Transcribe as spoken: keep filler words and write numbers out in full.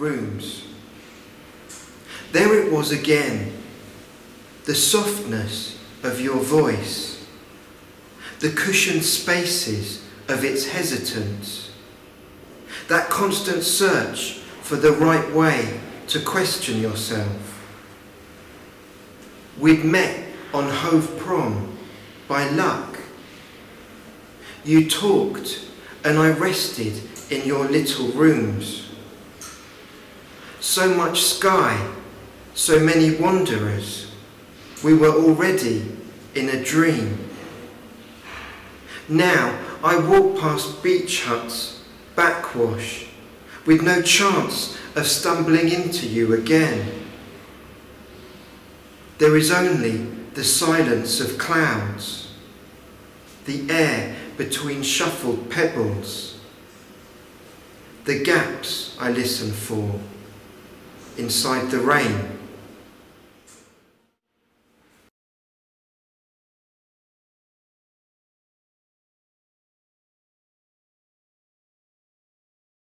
rooms. There it was again, the softness of your voice, the cushioned spaces of its hesitance, that constant search for the right way to question yourself. We'd met on Hove Prom by luck. You talked and I rested in your little rooms. So much sky, so many wanderers. We were already in a dream. Now I walk past beach huts, backwash, with no chance of stumbling into you again. There is only the silence of clouds, the air between shuffled pebbles, the gaps I listen for inside the rain.